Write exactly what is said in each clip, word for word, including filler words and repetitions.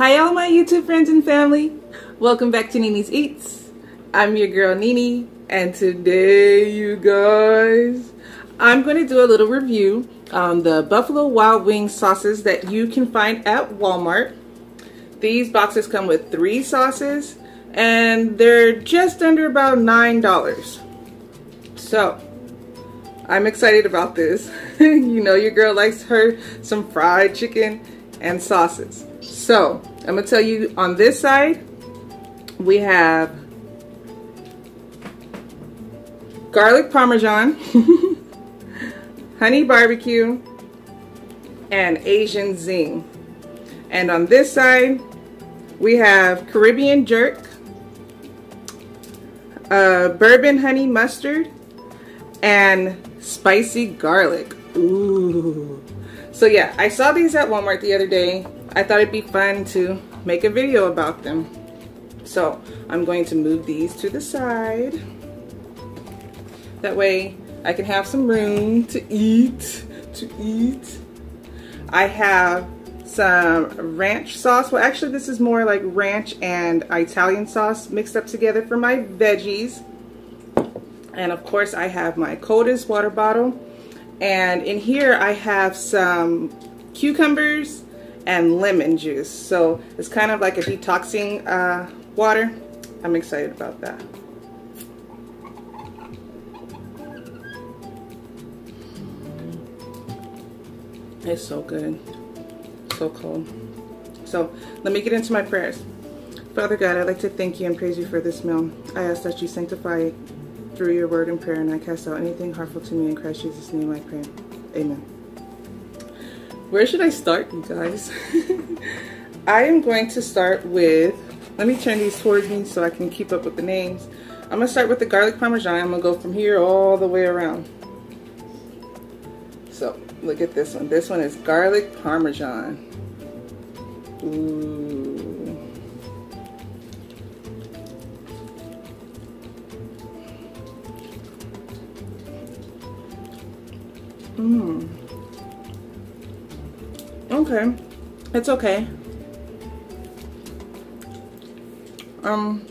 Hi all my YouTube friends and family. Welcome back to Nene's Eats. I'm your girl Nene, and today you guys, I'm going to do a little review on the Buffalo Wild Wings sauces that you can find at Walmart. These boxes come with three sauces and they're just under about nine dollars. So I'm excited about this. You know your girl likes her some fried chicken and sauces. So I'm gonna tell you, on this side we have garlic parmesan, honey barbecue, and Asian zing. And on this side we have Caribbean jerk, uh, bourbon honey mustard, and spicy garlic. Ooh. So yeah, I saw these at Walmart the other day. I thought it'd be fun to make a video about them. So I'm going to move these to the side. That way I can have some room to eat, to eat. I have some ranch sauce. Well, actually this is more like ranch and Italian sauce mixed up together for my veggies. And of course I have my coldest water bottle. And in here I have some cucumbers and lemon juice. So it's kind of like a detoxing uh, water. I'm excited about that. It's so good. So cold. So let me get into my prayers. Father God, I'd like to thank you and praise you for this meal. I ask that you sanctify it through your word and prayer, and I cast out anything harmful to me in Christ Jesus' name I pray. Amen. Where should I start, you guys? I am going to start with, let me turn these towards me so I can keep up with the names. I'm going to start with the garlic parmesan. I'm going to go from here all the way around. So, look at this one. This one is garlic parmesan. Ooh. Mm. Okay, it's okay. Um,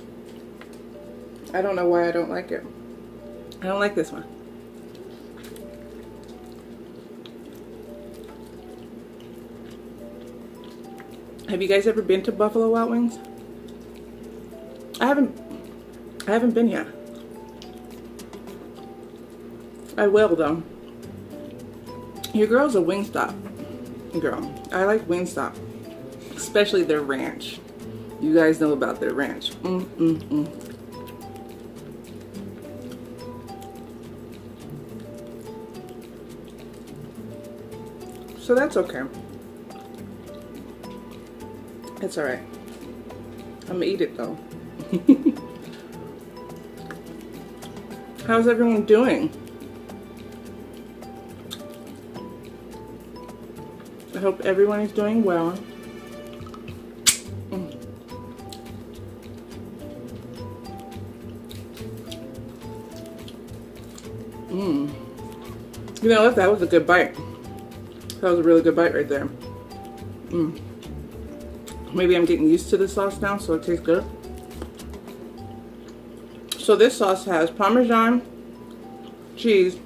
I don't know why I don't like it. I don't like this one. Have you guys ever been to Buffalo Wild Wings? I haven't. I haven't been yet. I will though. Your girl's a Wingstop girl. I like Wingstop, especially their ranch. You guys know about their ranch. Mm, mm, mm. So that's okay. It's all right. I'm gonna eat it though. How's everyone doing? I hope everyone is doing well. Mm. Mm. You know what? That was a good bite. That was a really good bite right there. Mm. Maybe I'm getting used to the sauce now, so it tastes good. So this sauce has Parmesan, cheese,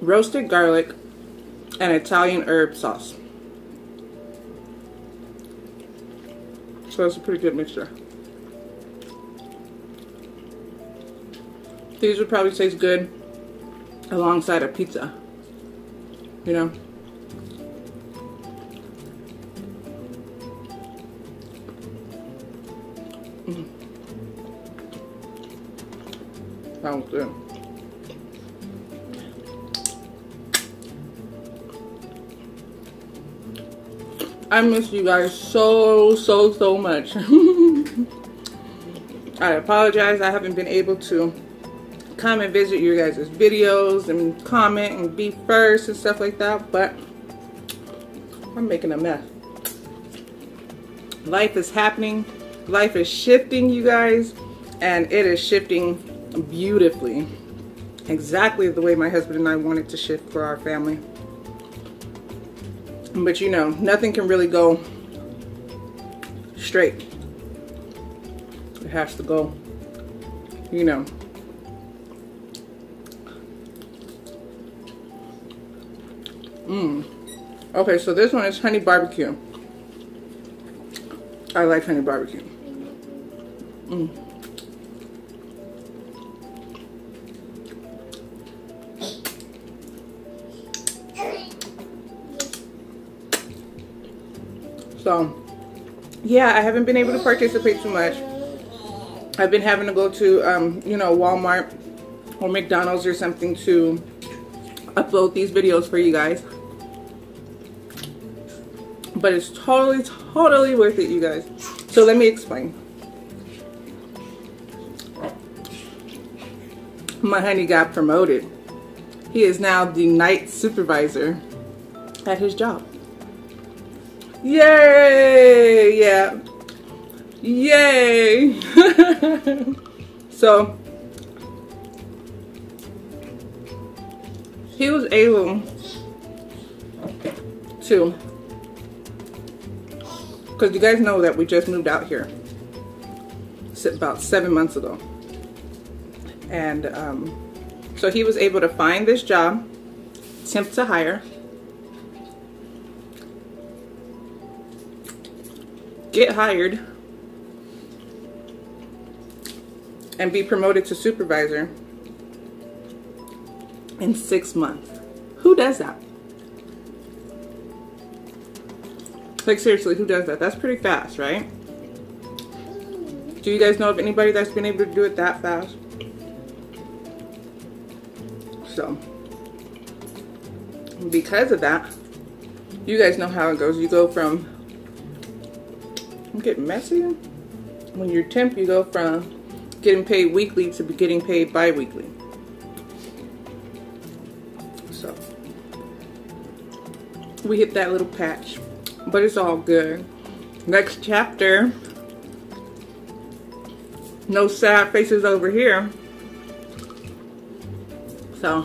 roasted garlic, and Italian herb sauce. So that's a pretty good mixture. These would probably taste good alongside a pizza, you know? Mm. That was good. I miss you guys so, so, so much. I apologize. I haven't been able to come and visit your guys' videos and comment and be first and stuff like that, but I'm making a mess. Life is happening. Life is shifting, you guys, and it is shifting beautifully. Exactly the way my husband and I wanted to shift for our family. But you know, nothing can really go straight. It has to go, you know. Mmm. Okay, so this one is honey barbecue. I like honey barbecue. Mmm. So, yeah, I haven't been able to participate too much. I've been having to go to, um, you know, Walmart or McDonald's or something to upload these videos for you guys. But it's totally, totally worth it, you guys. So let me explain. My honey got promoted. He is now the night supervisor at his job. Yay! Yeah. Yay! So, he was able to, because you guys know that we just moved out here about seven months ago. And um, so he was able to find this job, temp to hire, get hired, and be promoted to supervisor in six months. Who does that? Like, seriously, who does that? That's pretty fast, right? Do you guys know of anybody that's been able to do it that fast? So, because of that, you guys know how it goes. You go from, I'm getting messy. When you're temp, you go from getting paid weekly to getting paid bi-weekly. So, we hit that little patch, but it's all good. Next chapter. No sad faces over here. So,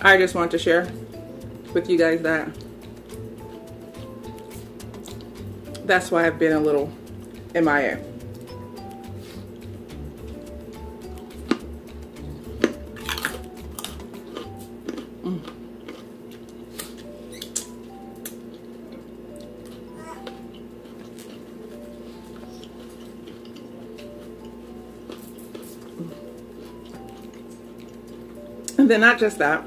I just want to share with you guys that that's why I've been a little M I A. Mm. And then not just that,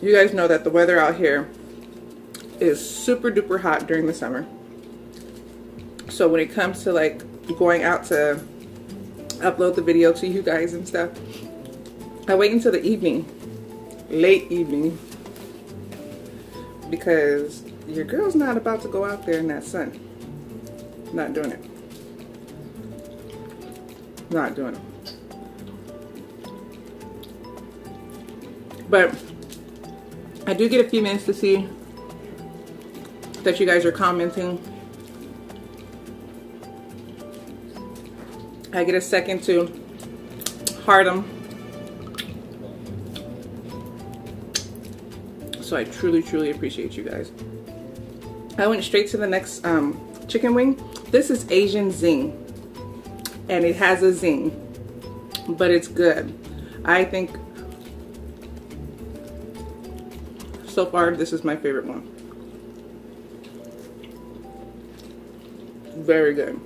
you guys know that the weather out here is super duper hot during the summer. So when it comes to like going out to upload the video to you guys and stuff, I wait until the evening, late evening, because your girl's not about to go out there in that sun. Not doing it. Not doing it. But I do get a few minutes to see that you guys are commenting. I get a second to heart them. So I truly, truly appreciate you guys. I went straight to the next um, chicken wing. This is Asian Zing. And it has a zing. But it's good. I think so far this is my favorite one. Very good.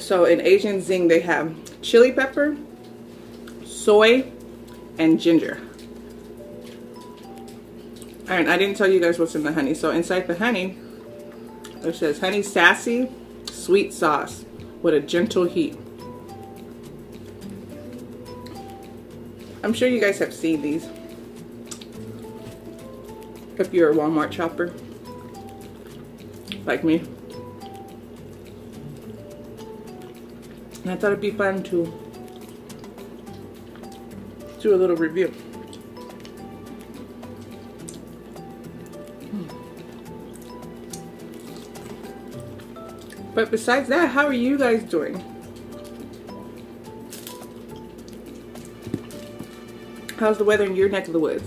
So in Asian Zing, they have chili pepper, soy, and ginger. And I didn't tell you guys what's in the honey. So inside the honey, it says honey sassy sweet sauce with a gentle heat. I'm sure you guys have seen these if you're a Walmart shopper like me. And I thought it'd be fun to do a little review. Hmm. But besides that, how are you guys doing? How's the weather in your neck of the woods?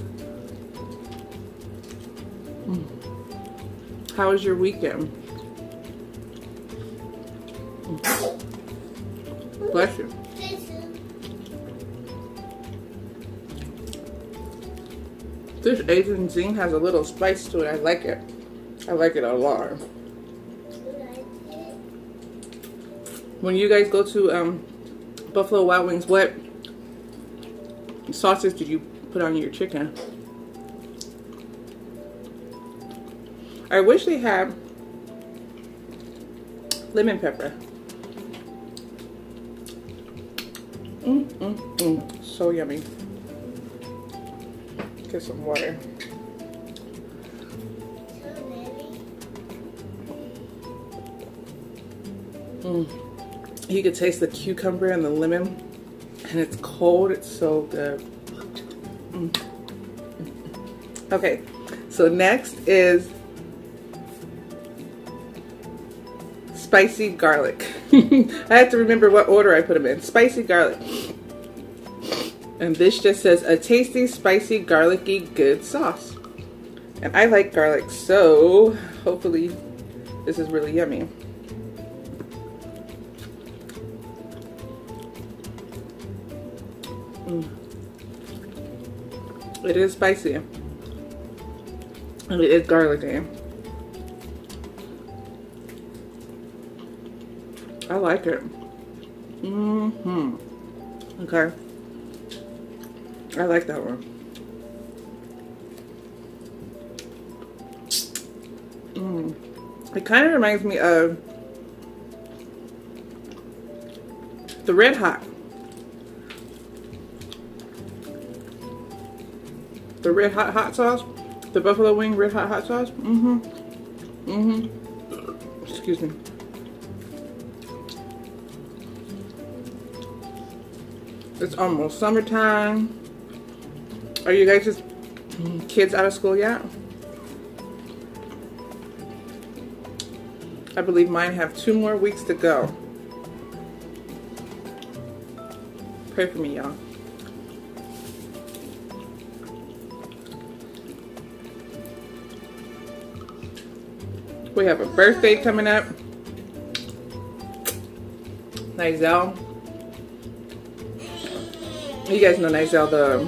Hmm. How was your weekend? Bless you. This Asian zing has a little spice to it. I like it. I like it a lot. When you guys go to um, Buffalo Wild Wings, what sauces did you put on your chicken? I wish they had lemon pepper. Mm, mm, mm. So yummy. Get some water. Mm. You can taste the cucumber and the lemon, and it's cold. It's so good. Mm. Okay, so next is spicy garlic. I have to remember what order I put them in. Spicy garlic. And this just says a tasty, spicy, garlicky, good sauce. And I like garlic, so hopefully this is really yummy. Mm. It is spicy. And it is garlicky. I like it. Mm-hmm. Okay. I like that one. Mm. It kind of reminds me of the Red Hot. The Red Hot hot sauce. The Buffalo Wing Red Hot hot sauce. Mm-hmm. Mm-hmm. Excuse me. It's almost summertime. Are you guys just kids out of school yet? I believe mine have two more weeks to go. Pray for me, y'all. We have a birthday coming up. Nizelle. You guys know Nizelle, the...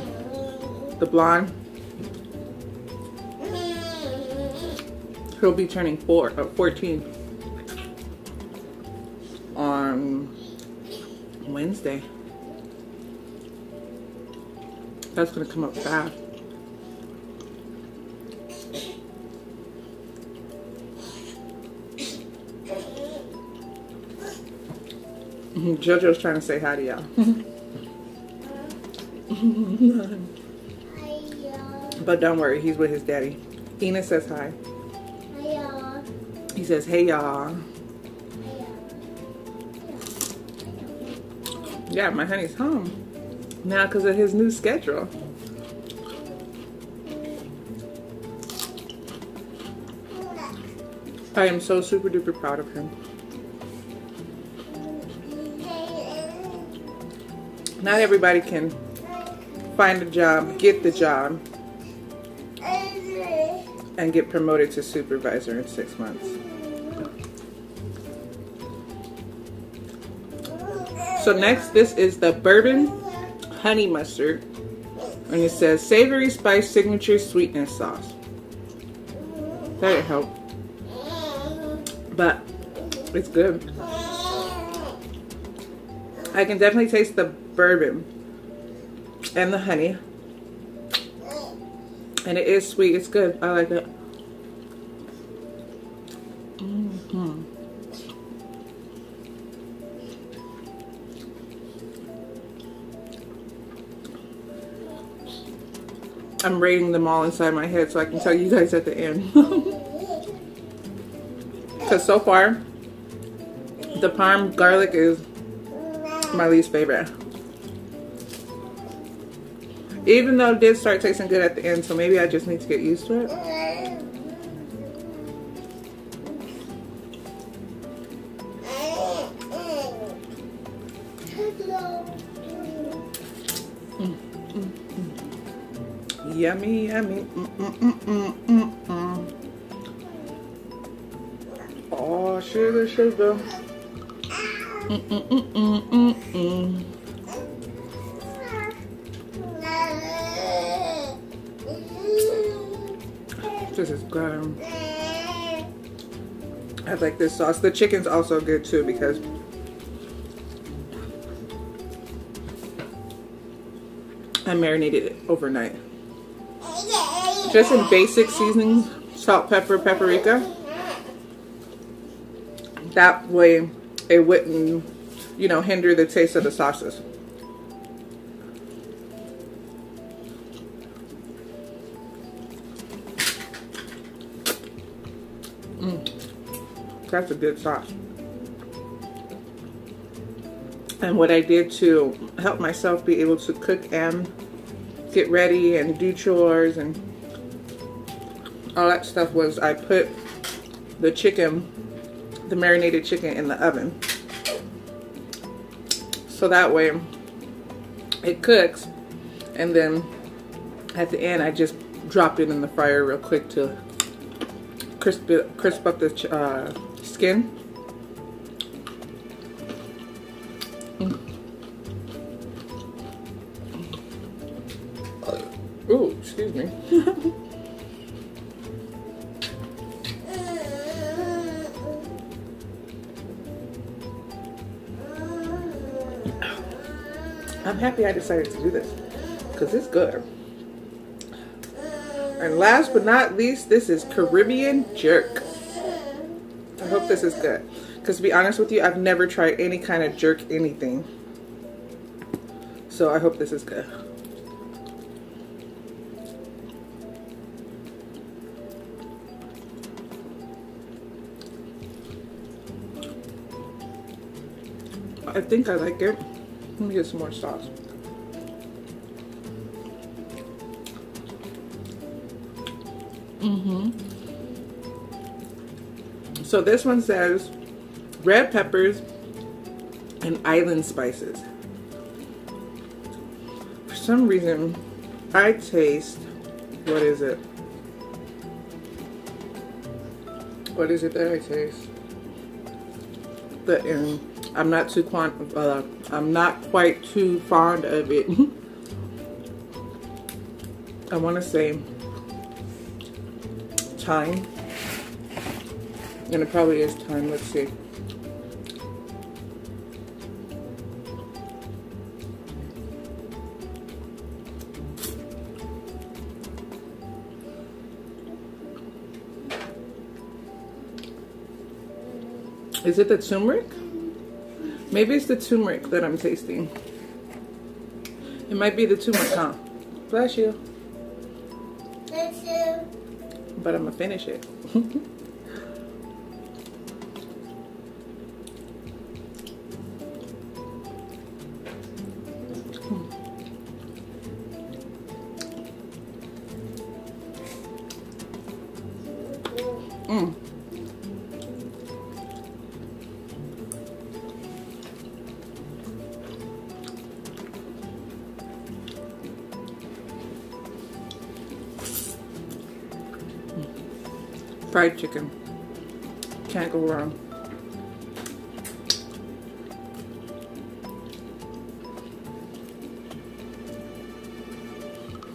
the blonde. He'll be turning four, uh, fourteen on Wednesday. That's gonna come up fast. JoJo's trying to say hi to y'all. But don't worry, he's with his daddy. Ina says hi. Hi, y'all. He says, hey, y'all. Yeah, my honey's home now because of his new schedule. I am so super duper proud of him. Not everybody can find a job, get the job, and get promoted to supervisor in six months. So next, this is the bourbon honey mustard, and it says savory spice signature sweetness sauce. That'll help, but it's good. I can definitely taste the bourbon and the honey. And it is sweet. It's good. I like it. Mm-hmm. I'm rating them all inside my head so I can tell you guys at the end. Because so far, the parm garlic is my least favorite. Even though it did start tasting good at the end, so maybe I just need to get used to it. Mm, mm, mm. Yummy, yummy. Mm, mm, mm, mm, mm, mm. Oh, sugar, sugar. Mm -mm -mm -mm -mm -mm. This is good. I like this sauce. The chicken's also good too because I marinated it overnight. Just in basic seasonings, salt, pepper, paprika. That way it wouldn't, you know, hinder the taste of the sauces. That's a good sauce. And what I did to help myself be able to cook and get ready and do chores and all that stuff was I put the chicken, the marinated chicken, in the oven. So that way it cooks, and then at the end I just dropped it in the fryer real quick to crisp it, crisp up the uh, skin. Mm. Ooh, excuse me. I'm happy I decided to do this because it's good. And last but not least, this is Caribbean jerk. I hope this is good. Because to be honest with you, I've never tried any kind of jerk anything. So I hope this is good. I think I like it. Let me get some more sauce. Mm-hmm. So this one says red peppers and island spices. For some reason, I taste, what is it? What is it that I taste? The um, I'm not too quant uh, I'm not quite too fond of it. I want to say thyme, and it probably is thyme. Let's see. Is it the turmeric? Maybe it's the turmeric that I'm tasting. It might be the turmeric, huh? Bless you. Bless you. But I'm gonna finish it. Mm. Fried chicken, can't go wrong.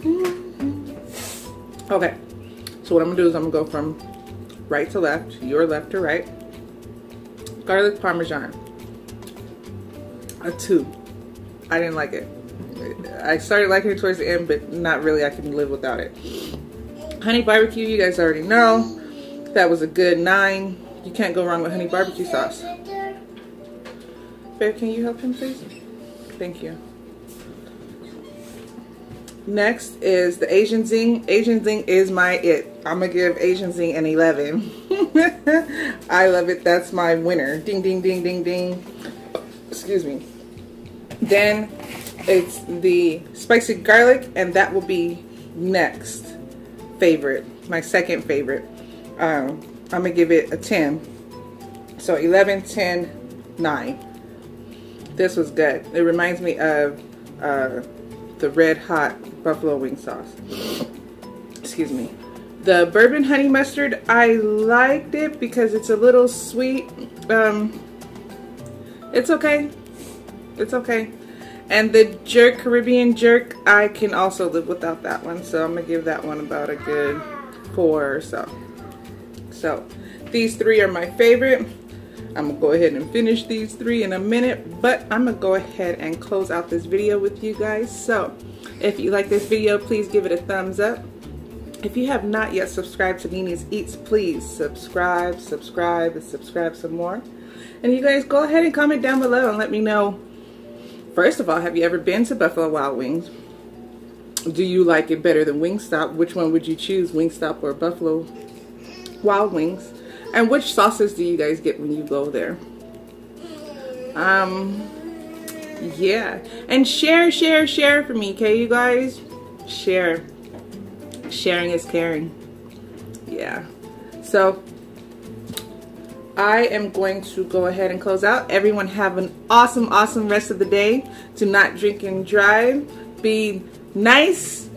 Mm-hmm. Okay, so what I'm gonna do is I'm gonna go from right to left, your left to right. Garlic parmesan, a two. I didn't like it. I started liking it towards the end, but not really. I can live without it. Honey barbecue, you guys already know. That was a good nine. You can't go wrong with honey barbecue sauce. Bear, can you help him, please? Thank you. Next is the Asian Zing. Asian Zing is my it. I'm going to give Asian Zing an eleven. I love it. That's my winner. Ding, ding, ding, ding, ding. Excuse me. Then it's the spicy garlic, and that will be next favorite. My second favorite. Um, I'm going to give it a ten. So eleven, ten, nine. This was good. It reminds me of uh, the red hot buffalo wing sauce. Excuse me. The bourbon honey mustard, I liked it because it's a little sweet. Um, it's okay. It's okay. And the jerk, Caribbean jerk, I can also live without that one. So I'm going to give that one about a good four or so. So these three are my favorite. I'm going to go ahead and finish these three in a minute, but I'm going to go ahead and close out this video with you guys. So if you like this video, please give it a thumbs up. If you have not yet subscribed to Nene's Eats, please subscribe, subscribe, and subscribe some more. And you guys go ahead and comment down below and let me know, first of all, have you ever been to Buffalo Wild Wings? Do you like it better than Wingstop? Which one would you choose, Wingstop or Buffalo Wild Wings? And which sauces do you guys get when you go there? Um, yeah. And share, share, share for me, okay, you guys? Share. Sharing is caring. Yeah. So, I am going to go ahead and close out. Everyone have an awesome, awesome rest of the day. Do not drink and drive. Be nice.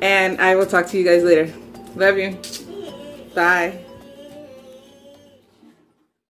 And I will talk to you guys later. Love you. Bye.